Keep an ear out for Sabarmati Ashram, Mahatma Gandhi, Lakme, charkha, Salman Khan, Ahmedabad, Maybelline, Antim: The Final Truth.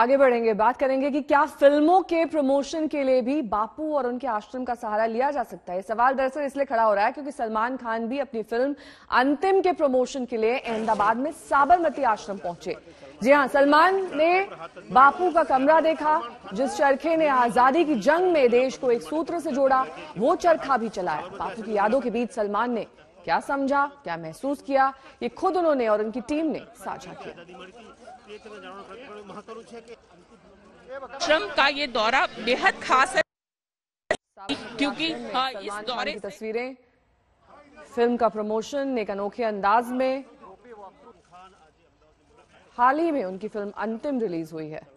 आगे बढ़ेंगे, बात करेंगे कि क्या फिल्मों के प्रमोशन के लिए भी बापू और उनके आश्रम का सहारा लिया जा सकता है। सवाल दरअसल इसलिए खड़ा हो रहा है क्योंकि सलमान खान भी अपनी फिल्म अंतिम के प्रमोशन के लिए अहमदाबाद में साबरमती आश्रम पहुंचे। जी हां, सलमान ने बापू का कमरा देखा, जिस चरखे ने आजादी की जंग में देश को एक सूत्र से जोड़ा वो चरखा भी चलाया। बापू की यादों के बीच सलमान ने क्या समझा, क्या महसूस किया, ये खुद उन्होंने और उनकी टीम ने साझा किया। आश्रम का ये दौरा बेहद खास है क्योंकि इस दौरे की तस्वीरें फिल्म का प्रमोशन एक अनोखे अंदाज में हाल ही में उनकी फिल्म अंतिम रिलीज हुई है।